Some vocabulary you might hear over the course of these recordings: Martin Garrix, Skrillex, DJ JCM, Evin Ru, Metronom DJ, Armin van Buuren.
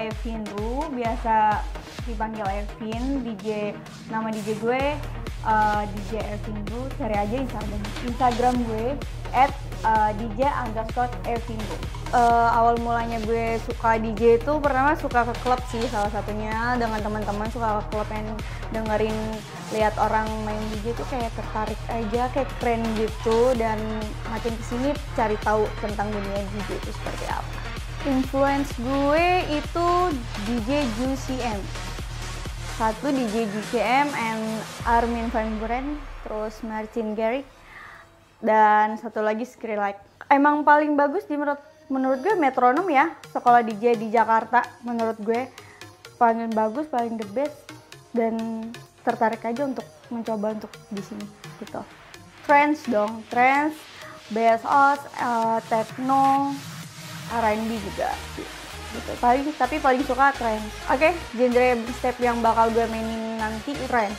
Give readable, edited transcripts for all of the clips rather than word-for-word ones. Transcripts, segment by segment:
Evin Ru, biasa dipanggil Evin. DJ, nama DJ gue DJ Evin Ru. Cari aja Instagram gue @dj_Evin Ru. Awal mulanya gue suka DJ itu pertama suka ke klub sih, salah satunya dengan teman-teman suka ke klub yang dengerin, lihat orang main DJ itu kayak tertarik aja, kayak keren gitu, dan makin kesini cari tahu tentang dunia DJ itu seperti apa. Influence gue itu DJ JCM, satu DJ JCM and Armin van Buuren, terus Martin Garrix, dan satu lagi Skrillex. Emang paling bagus di menurut gue Metronom ya, sekolah DJ di Jakarta menurut gue paling bagus, paling the best, dan tertarik aja untuk mencoba untuk di sini gitu. Trends dong, trends, BSOS, techno, R&B juga gitu. Tapi paling suka trends. Oke, genre step yang bakal gue mainin nanti trends.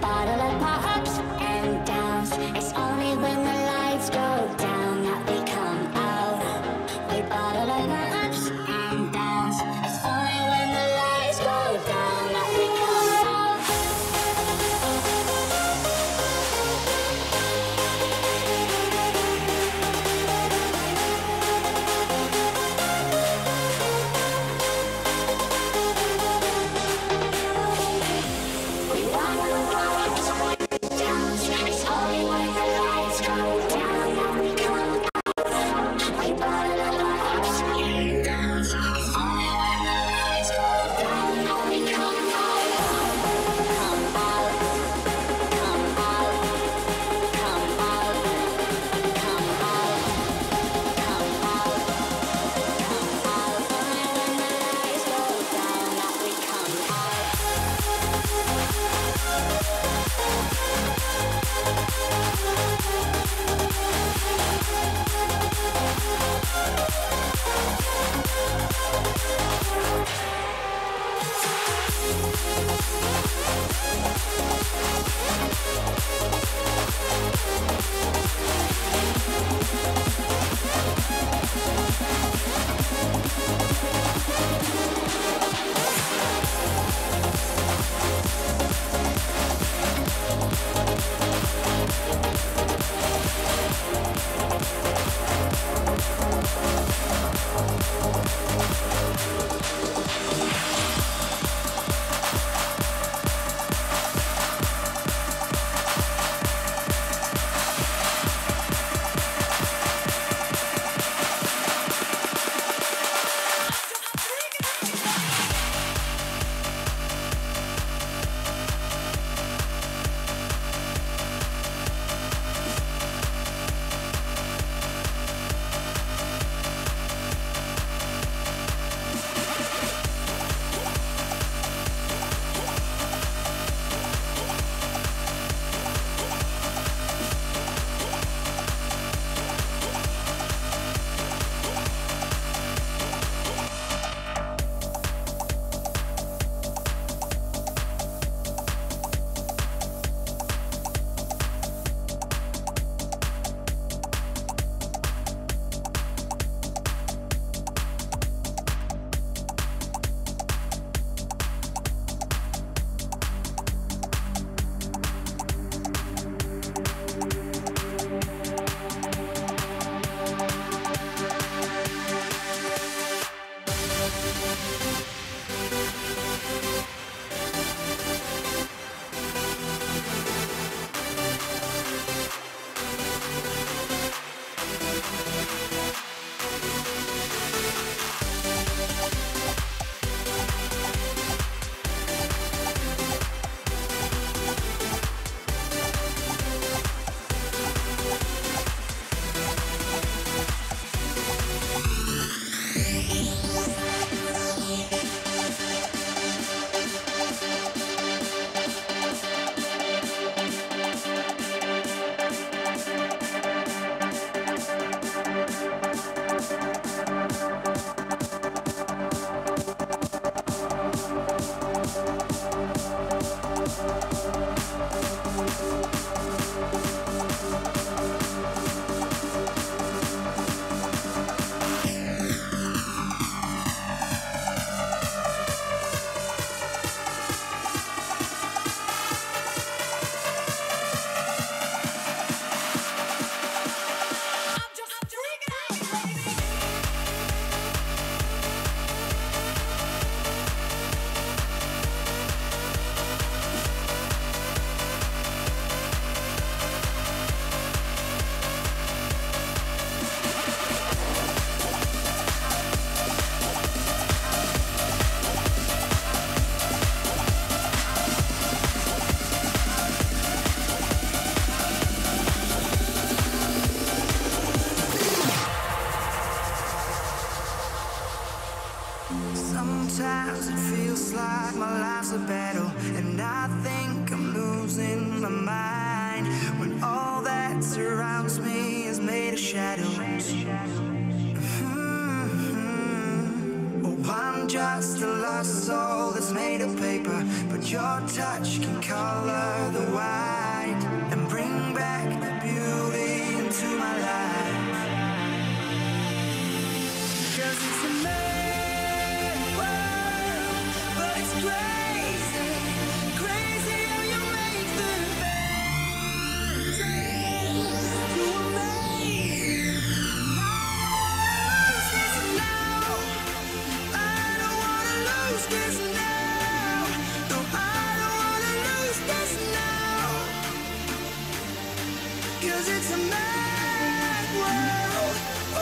bottle of pops and downs. It's only when the lights go down that we come out. We bottle of pops and downs. It's only when the lights go down that we come out. just a lost soul that's made of paper, but your touch can color the white and bring back the beauty into my life. 'Cause it's a mad world, but it's crazy, crazy how you make the best. You're amazing. This now, no, I don't wanna lose this now, 'cause it's a mad world. Oh.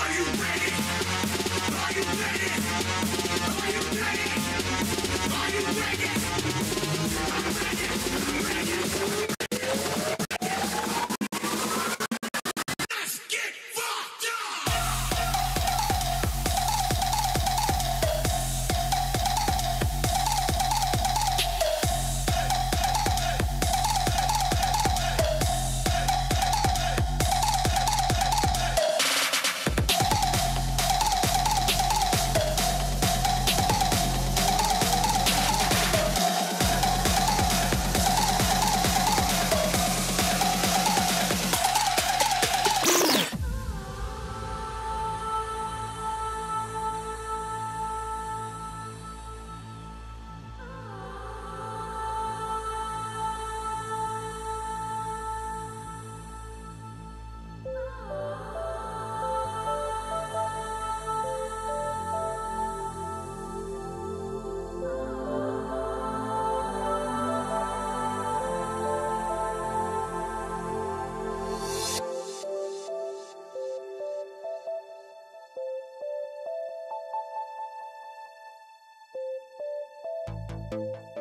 Are you ready? Are you ready? Are you ready? Are you ready? I'm ready. I'm ready.